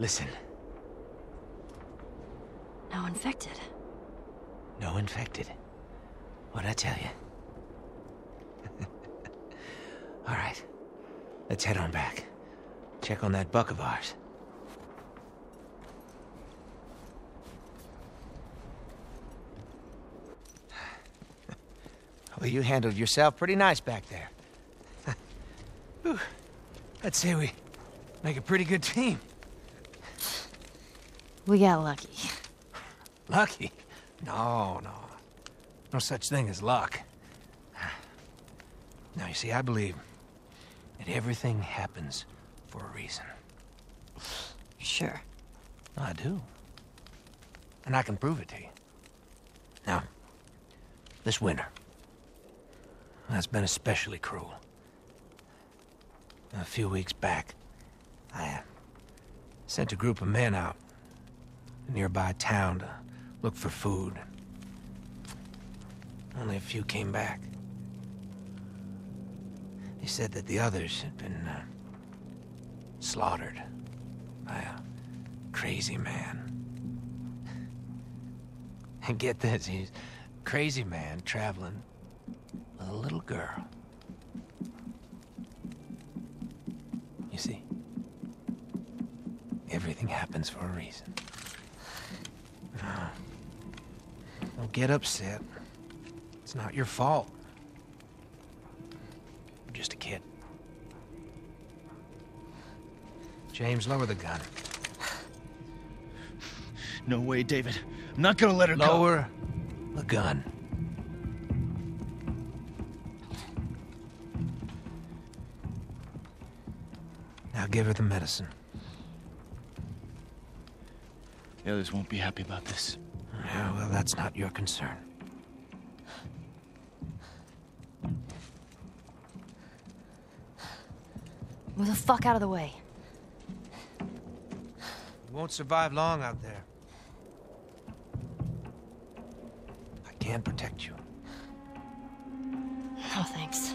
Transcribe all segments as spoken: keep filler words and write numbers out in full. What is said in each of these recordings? Listen. No infected. No infected. What'd I tell you? All right. Let's head on back. Check on that buck of ours. Well, you handled yourself pretty nice back there. Whew. I'd say we make a pretty good team. We got lucky. Lucky? No, no. No such thing as luck. Now, you see, I believe that everything happens for a reason. Sure. I do. And I can prove it to you. Now, this winter, that's been especially cruel. A few weeks back, I uh, sent a group of men out to a nearby town to look for food. Only a few came back. They said that the others had been uh, slaughtered by a crazy man. And get this, he's a crazy man traveling with a little girl. You see, everything happens for a reason. Now, don't get upset. It's not your fault. You're just a kid. James, lower the gun. No way, David. I'm not gonna let her go. Lower the gun. Now give her the medicine. The others won't be happy about this. Yeah, well, that's not your concern. Move the fuck out of the way. You won't survive long out there. I can't protect you. No, thanks.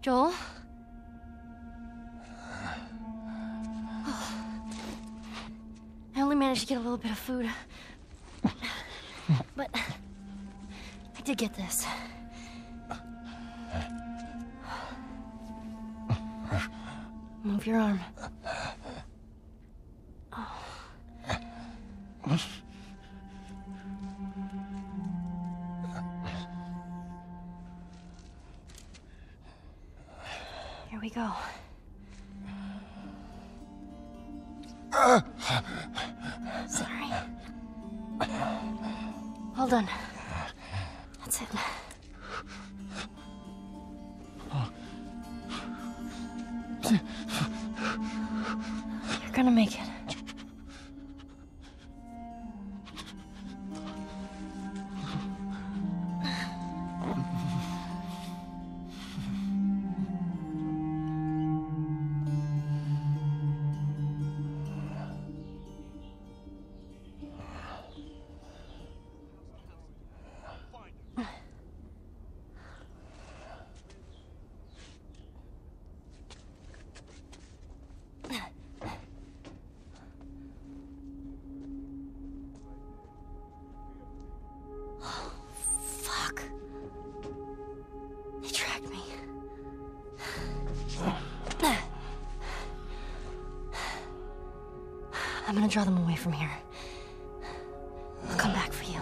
Joel? Oh. I only managed to get a little bit of food. But I did get this. Move your arm. Oh. Here we go. Sorry. Well done. That's it. You're gonna make it. I'm gonna draw them away from here. I'll come back for you.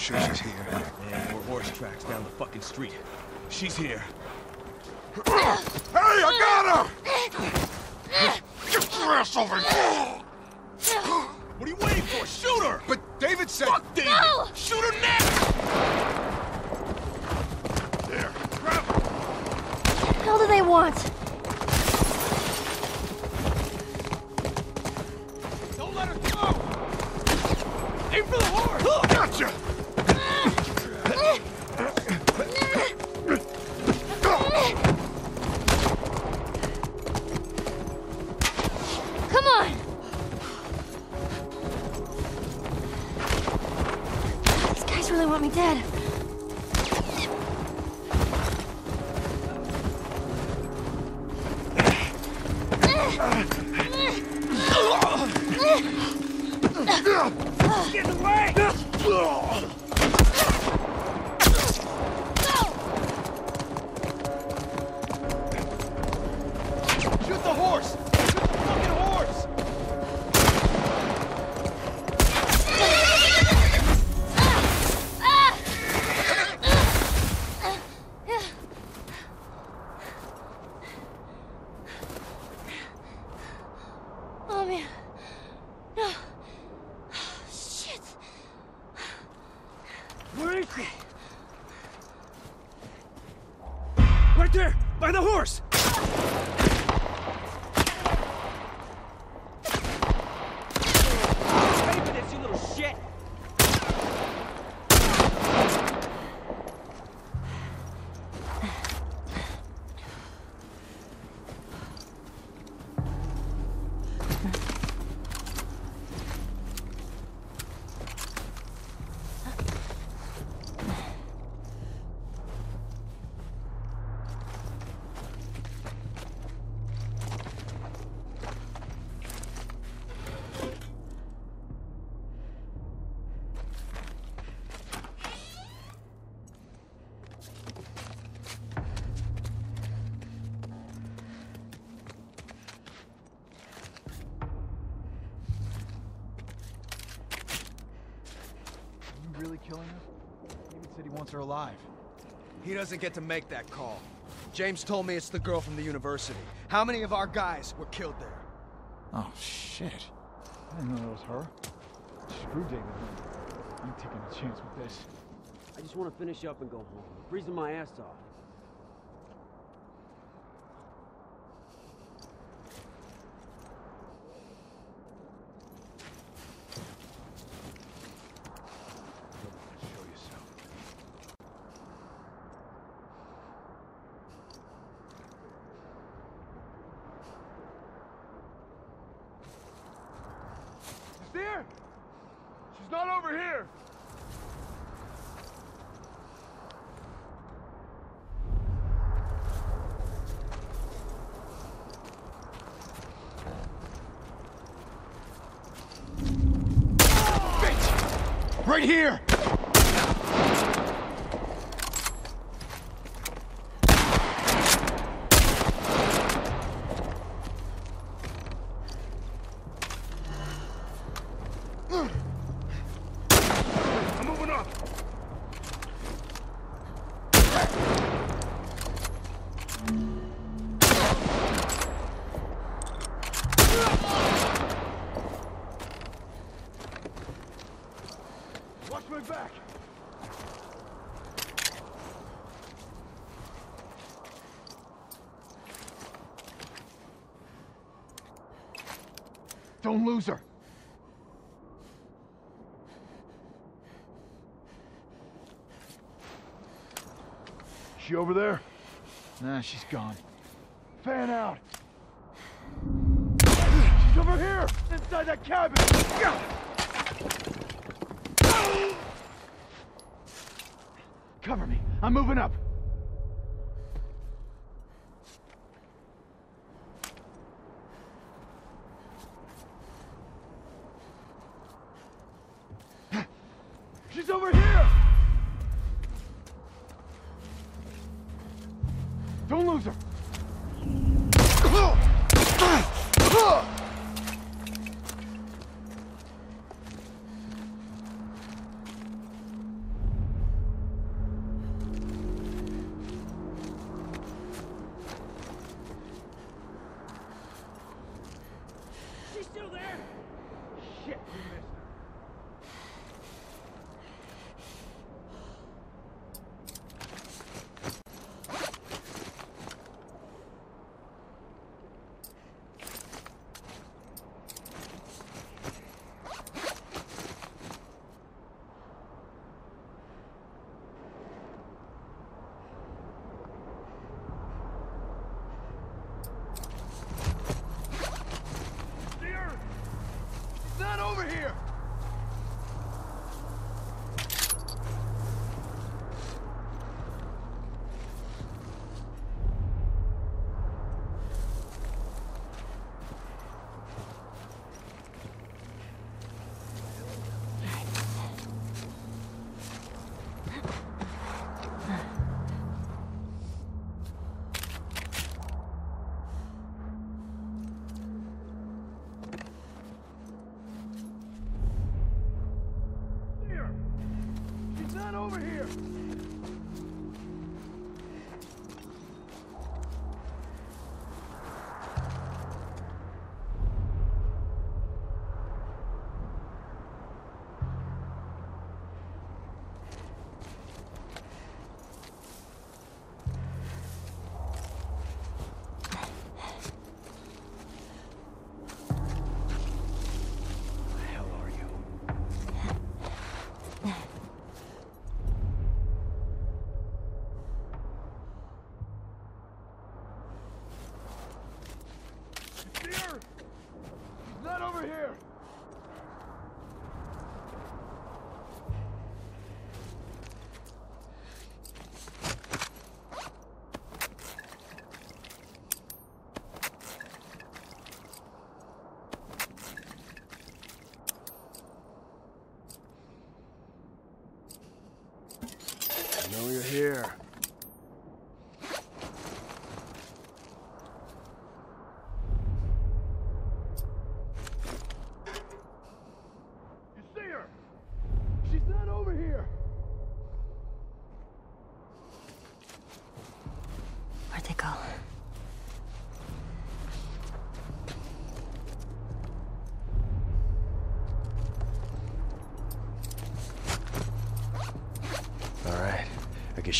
sure she's here. Man, more horse tracks down the fucking street. She's here. Hey, I got her! Get your ass over here! What are you waiting for? Shoot her! But David said... Fuck David! No! Shoot her now! There, grab her! What the hell do they want? Don't let her go! Aim for the horse! Gotcha! Dead. Get away! Shoot the horse! Shoot the fucking horse! Right there! By the horse! Pay for this, you little shit! Killing her? David said he wants her alive. He doesn't get to make that call. James told me it's the girl from the university. How many of our guys were killed there? Oh, shit. I didn't know it was her. Screw David. I'm taking a chance with this. I just want to finish up and go home. I'm freezing my ass off. There? She's not over here. Bitch! Right here. Watch my back! Don't lose her! She over there? Nah, she's gone. Fan out! She's over here! Inside that cabin! Gah! Cover me. I'm moving up. She's over here! Don't lose her! on over here!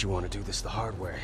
You want to do this the hard way.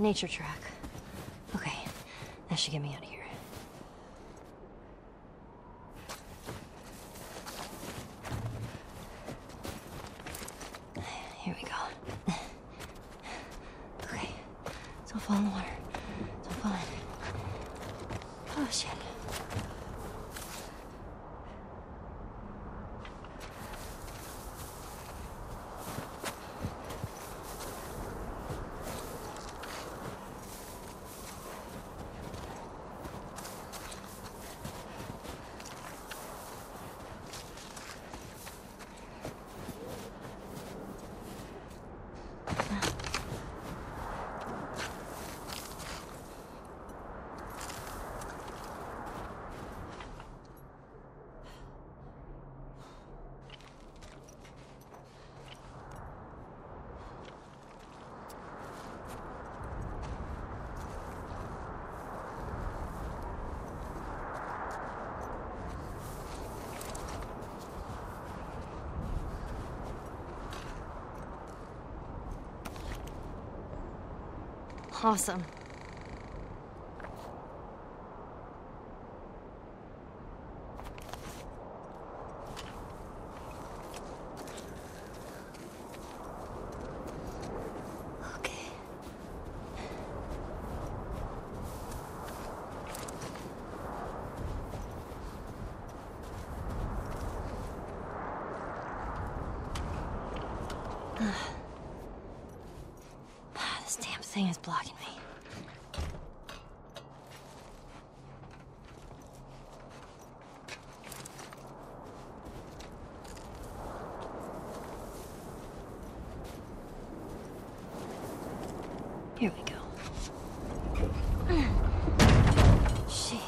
Nature track. Okay, that should get me out of here. Here we go. Okay, don't fall in the water. Don't fall in. Oh, shit. Awesome. Okay. Ah. This damn thing is blocking me. Here we go. Jeez.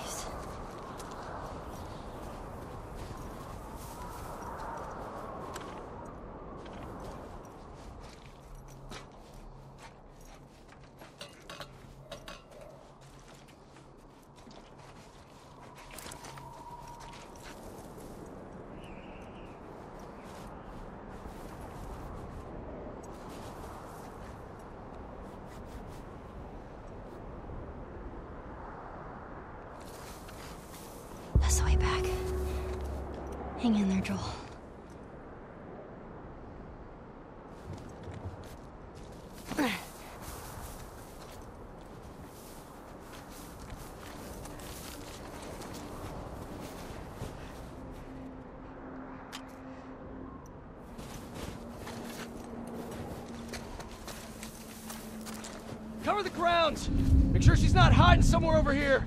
The way back. Hang in there, Joel. Cover the grounds! Make sure she's not hiding somewhere over here!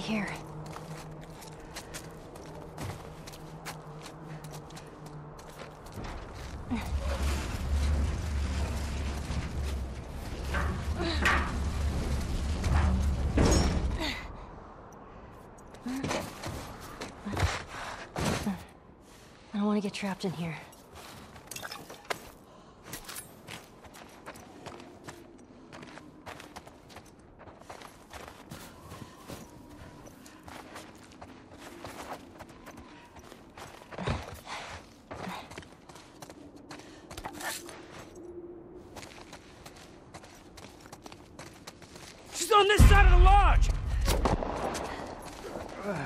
here. Get trapped in here. She's on this side of the lodge. Uh.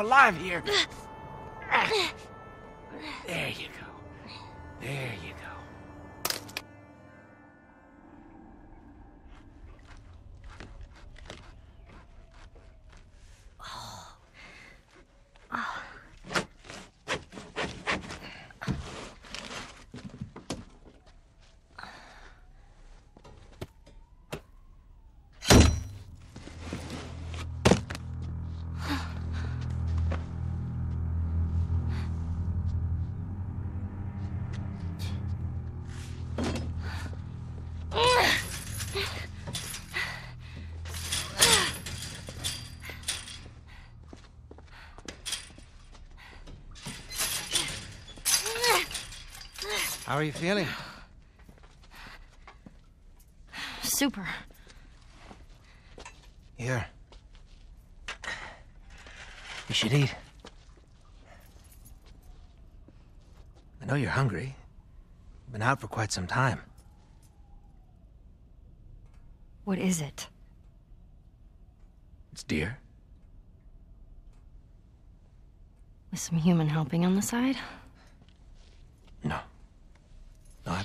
Alive here. There you go. There you go. Oh. Oh. How are you feeling? Super. Here. You should eat. I know you're hungry. You've been out for quite some time. What is it? It's deer. With some human helping on the side? No. No, I,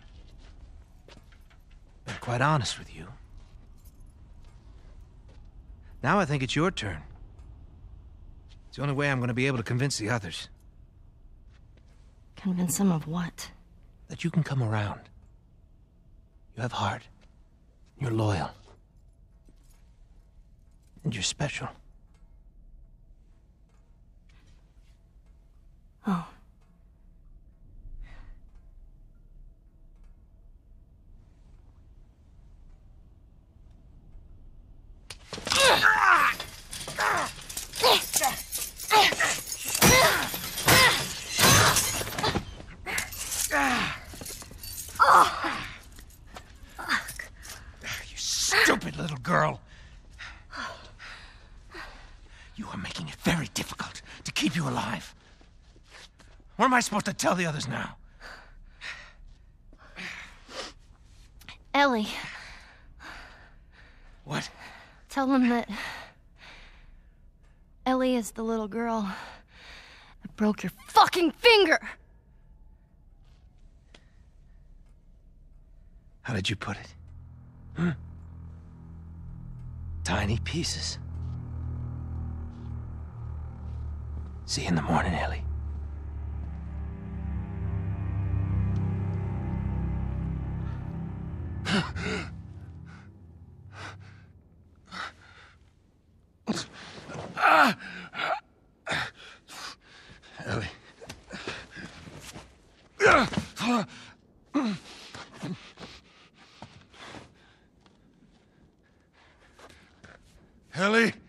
been quite honest with you. Now I think it's your turn. It's the only way I'm going to be able to convince the others. Convince them of what? That you can come around. You have heart. You're loyal. And you're special. Oh. Girl, you are making it very difficult to keep you alive. What am I supposed to tell the others now? Ellie. What? Tell them that Ellie is the little girl that broke your fucking finger. How did you put it? Hmm? Tiny pieces. See you in the morning, Ellie. Ellie. Ellie?